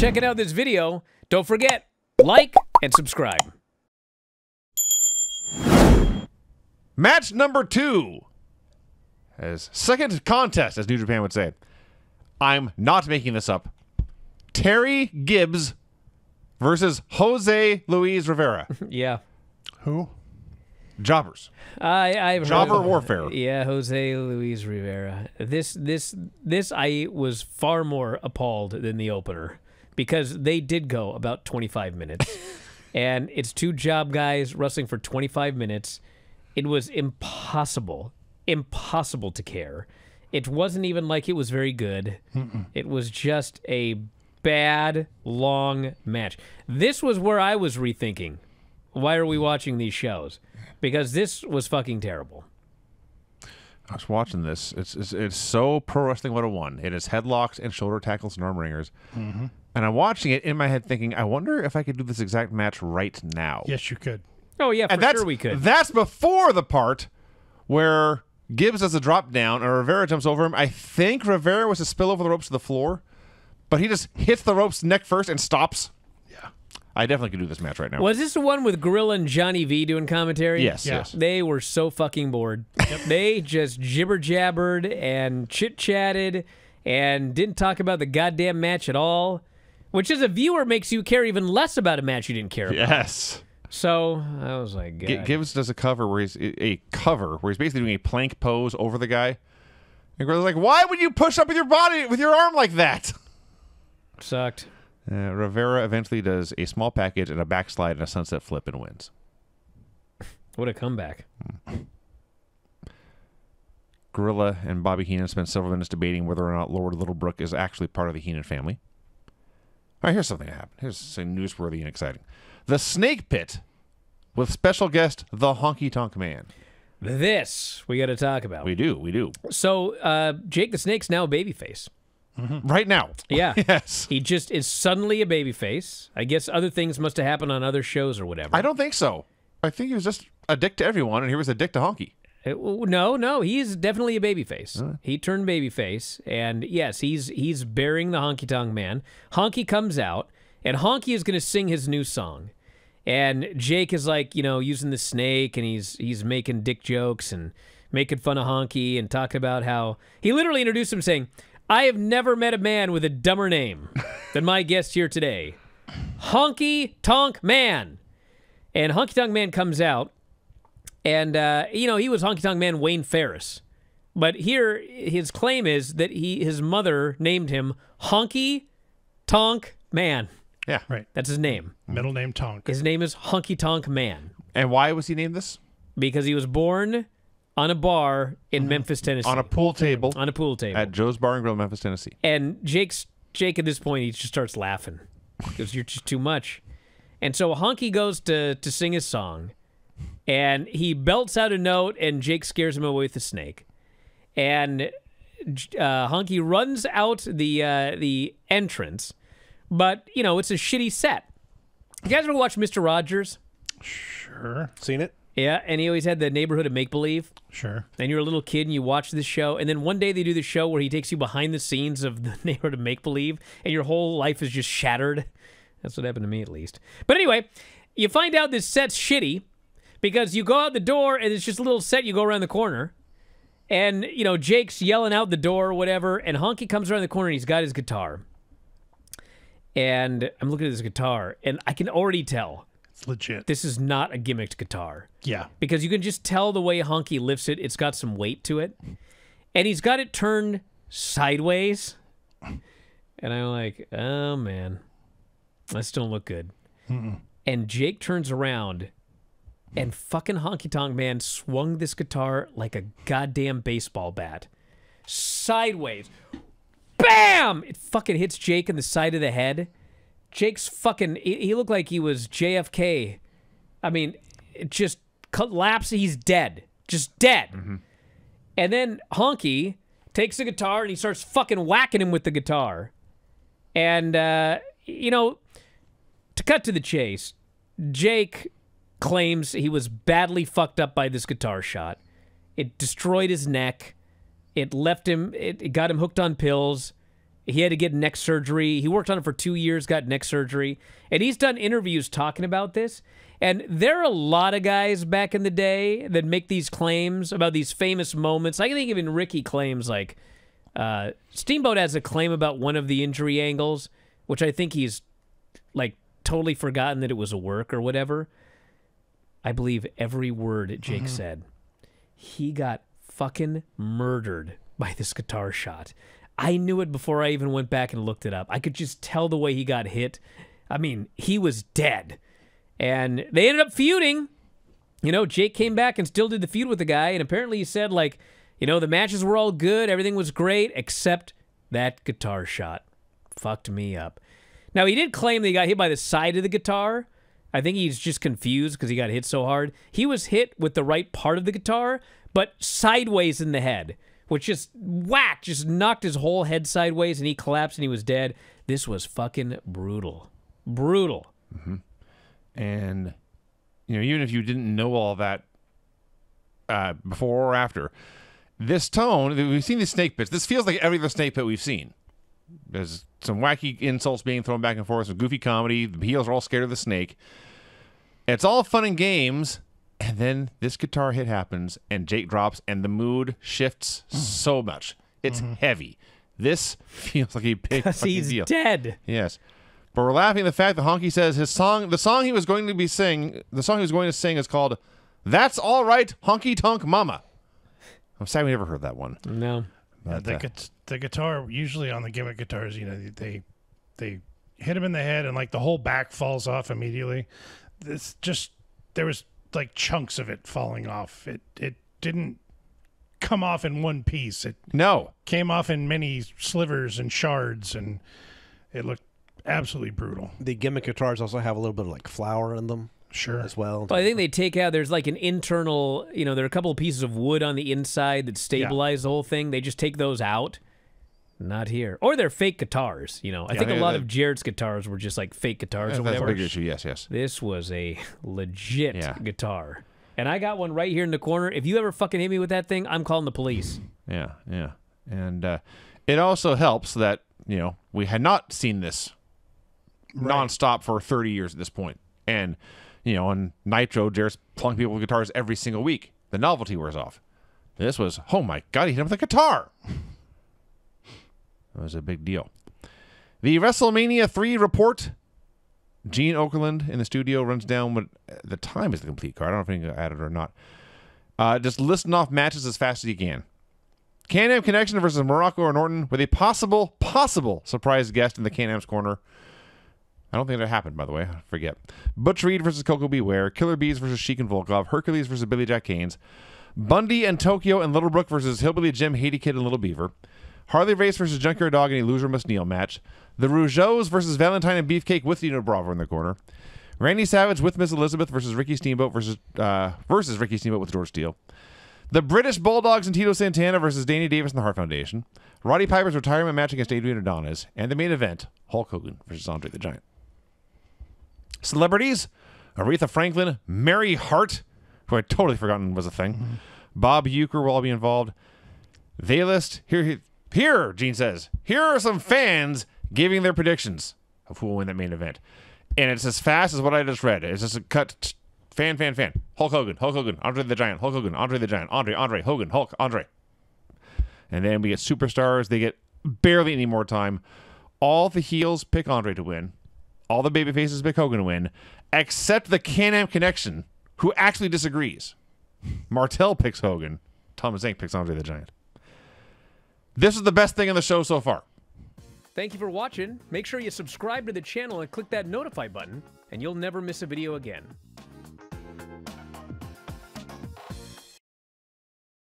checking out this video. Don't forget, like and subscribe. Match number 2. As second contest, as New Japan would say. I'm not making this up. Terry Gibbs versus Jose Luis Rivera. Yeah. Who? Jobbers. Jobber warfare. Yeah, Jose Luis Rivera. This I was far more appalled than the opener because they did go about 25 minutes. And it's two job guys wrestling for 25 minutes. It was impossible to care. It wasn't even like it was very good. Mm-mm. It was just a bad, long match. This was where I was rethinking, why are we watching these shows? Because this was fucking terrible. I was watching this. It's so Pro Wrestling 101. It is headlocks and shoulder tackles and arm wringers. Mm-hmm. And I'm watching it in my head thinking, I wonder if I could do this exact match right now. Yes, you could. Oh, yeah, for sure we could. That's before the part where Gibbs does a drop down and Rivera jumps over him. I think Rivera was to spill over the ropes to the floor, but he just hits the ropes neck first and stops. Yeah. I definitely could do this match right now. Was this the one with Gorilla and Johnny V doing commentary? Yes. Yeah. Yes. They were so fucking bored. Yep. They just jibber-jabbered and chit-chatted and didn't talk about the goddamn match at all, which as a viewer makes you care even less about a match you didn't care about. Yes. So I was like, God. Gibbs does a cover where he's basically doing a plank pose over the guy, and Gorilla's like, "Why would you push up with your body with your arm like that?" Sucked. Rivera eventually does a small package and a backslide and a sunset flip and wins. What a comeback! Mm. Gorilla and Bobby Heenan spend several minutes debating whether or not Lord Littlebrook is actually part of the Heenan family. All right, here's something that happened. Here's something newsworthy and exciting. The Snake Pit with special guest, the Honky Tonk Man. This we got to talk about. We do, we do. So Jake the Snake's now a babyface. Mm-hmm. Right now. Yeah. Yes. He just is suddenly a babyface. I guess other things must have happened on other shows or whatever. I don't think so. I think he was just a dick to everyone, and he was a dick to Honky. No, no, he's definitely a babyface. He turned babyface, and yes, he's burying the Honky Tonk Man. Honky comes out, and Honky is going to sing his new song. And Jake is like, you know, using the snake, and he's making dick jokes and making fun of Honky and talking about how... He literally introduced him saying, I have never met a man with a dumber name than my guest here today, Honky Tonk Man. And Honky Tonk Man comes out, and, you know, he was Honky Tonk Man Wayne Ferris. But here, his claim is that his mother named him Honky Tonk Man. Yeah, right. That's his name. Middle name Tonk. His name is Honky Tonk Man. And why was he named this? Because he was born on a bar in Memphis, Tennessee. On a pool table. On a pool table. At Joe's Bar and Grill, Memphis, Tennessee. And Jake at this point, he just starts laughing because you're just too much. And so Honky goes to sing his song, and he belts out a note, and Jake scares him away with the snake. And Honky runs out the entrance. But, you know, it's a shitty set. You guys ever watch Mr. Rogers? Sure. Seen it? Yeah, and he always had the neighborhood of make-believe. Sure. And you're a little kid, and you watch this show, and then one day they do the show where he takes you behind the scenes of the neighborhood of make-believe, and your whole life is just shattered. That's what happened to me, at least. But anyway, you find out this set's shitty, because you go out the door, and it's just a little set, you go around the corner, and, you know, Jake's yelling out the door or whatever, and Honky comes around the corner, and he's got his guitar. And I'm looking at this guitar, and I can already tell. It's legit. This is not a gimmicked guitar. Yeah. Because you can just tell the way Honky lifts it. It's got some weight to it. And he's got it turned sideways. And I'm like, oh, man. This don't look good. Mm-mm. And Jake turns around, and fucking Honky Tonk Man swung this guitar like a goddamn baseball bat. Sideways. Bam! It fucking hits Jake in the side of the head. Jake's fucking... He looked like he was JFK. I mean, it just collapsed. He's dead. Just dead. Mm-hmm. And then Honky takes the guitar and he starts fucking whacking him with the guitar. And, you know, to cut to the chase, Jake claims he was badly fucked up by this guitar shot. It destroyed his neck. It left him, it got him hooked on pills. He had to get neck surgery. He worked on it for 2 years, got neck surgery. And he's done interviews talking about this. And there are a lot of guys back in the day that make these claims about these famous moments. I think even Ricky claims, like, Steamboat has a claim about one of the injury angles, which I think he's, like, totally forgotten that it was a work or whatever. I believe every word Jake said. He got fucking murdered by this guitar shot. I knew it before I even went back and looked it up. I could just tell the way he got hit. I mean, he was dead. And they ended up feuding. You know, Jake came back and still did the feud with the guy. And apparently he said, like, you know, the matches were all good. Everything was great, except that guitar shot fucked me up. Now, he did claim that he got hit by the side of the guitar. I think he's just confused because he got hit so hard. He was hit with the right part of the guitar, but sideways in the head, which just whack, just knocked his whole head sideways, and he collapsed and he was dead. This was fucking brutal. Brutal. And, you know, even if you didn't know all that before or after, this tone, we've seen these snake pits. This feels like every other snake pit we've seen. There's some wacky insults being thrown back and forth, some goofy comedy. The heels are all scared of the snake. It's all fun and games. And then this guitar hit happens, and Jake drops, and the mood shifts so much. It's heavy. This feels like a big fucking deal. He's dead. Yes. But we're laughing at the fact that Honky says his song, the song he was going to sing is called "That's All Right, Honky Tonk Mama." I'm sad we never heard that one. No. But, the guitar, usually on the gimmick guitars, you know, they hit him in the head, and like the whole back falls off immediately. This just, there was like chunks of it falling off. It didn't come off in one piece. It came off in many slivers and shards, and it looked absolutely brutal. The gimmick guitars also have a little bit of like flour in them, as well. Well, I think they take out, there's like an internal, you know, there are a couple of pieces of wood on the inside that stabilize the whole thing. They just take those out. Not here. Or they're fake guitars, you know. I think a lot of Jared's guitars were just like fake guitars or whatever. That's a big issue, yes. This was a legit guitar. And I got one right here in the corner. If you ever fucking hit me with that thing, I'm calling the police. Yeah. And it also helps that, you know, we had not seen this nonstop for 30 years at this point. And, you know, on Nitro, Jared's plunking people with guitars every single week. The novelty wears off. This was, oh my God, he hit him with a guitar. It was a big deal. The WrestleMania 3 report. Gene Okerlund in the studio runs down what at the time is the complete card. I don't know if anything added or not. Just listing off matches as fast as he can. Can-Am Connection versus Morocco or Norton with a possible surprise guest in the Can-Am's corner. I don't think that happened, by the way. I forget. Butch Reed versus Coco Beware. Killer Bees versus Sheik and Volkov. Hercules versus Billy Jack Haynes. Bundy and Tokyo and Littlebrook versus Hillbilly Jim, Haiti Kid, and Little Beaver. Harley Race versus Junkyard Dog and a loser must kneel match. The Rougeaus versus Valentine and Beefcake with Dino Bravo in the corner. Randy Savage with Miss Elizabeth versus Ricky Steamboat versus Ricky Steamboat with George Steele. The British Bulldogs and Tito Santana versus Danny Davis and the Hart Foundation. Roddy Piper's retirement match against Adrian Adonis. And the main event, Hulk Hogan versus Andre the Giant. Celebrities, Aretha Franklin, Mary Hart, who I'd totally forgotten was a thing. Bob Uecker will all be involved. They list, here, Gene says, here are some fans giving their predictions of who will win that main event. And it's as fast as what I just read. It's just a cut, fan. Hulk Hogan, Andre the Giant, Hulk Hogan, Andre the Giant, Andre, Hogan, Hulk, Andre. And then we get superstars. They get barely any more time. All the heels pick Andre to win. All the babyfaces pick Hogan to win. Except the Can-Am Connection, who actually disagrees. Martel picks Hogan. Thomas Zink picks Andre the Giant. This is the best thing in the show so far. Thank you for watching. Make sure you subscribe to the channel and click that notify button, and you'll never miss a video again.